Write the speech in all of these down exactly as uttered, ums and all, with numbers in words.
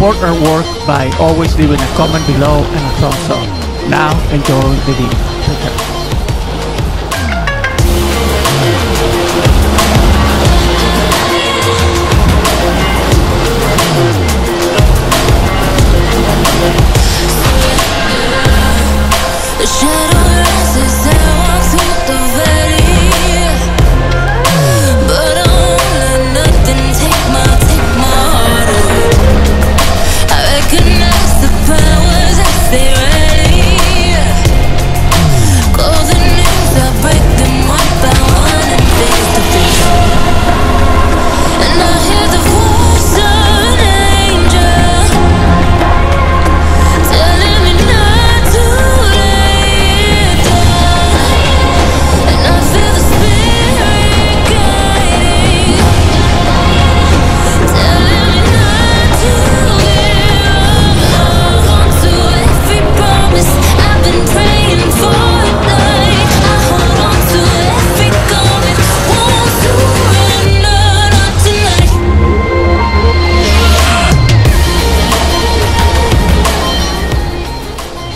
Support our work by always leaving a comment below and a thumbs up. Now enjoy the video. Take care.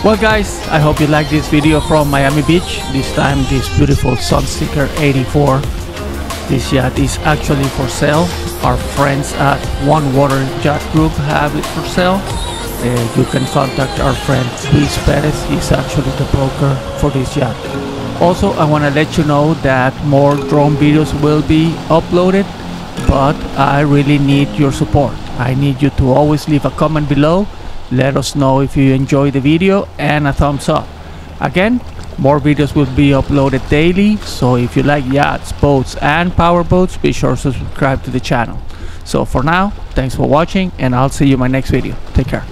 Well guys, I hope you like this video from Miami Beach. This time this beautiful Sunseeker eighty-four. This yacht is actually for sale. Our friends at One Water Yacht Group have it for sale. Uh, you can contact our friend Luis Perez. He's actually the broker for this yacht. Also, I want to let you know that more drone videos will be uploaded, but I really need your support. I need you to always leave a comment below. Let us know if you enjoy the video and a thumbs up. Again, more videos will be uploaded daily, so if you like yachts, boats and power boats, be sure to subscribe to the channel. So for now, thanks for watching and I'll see you in my next video. Take care.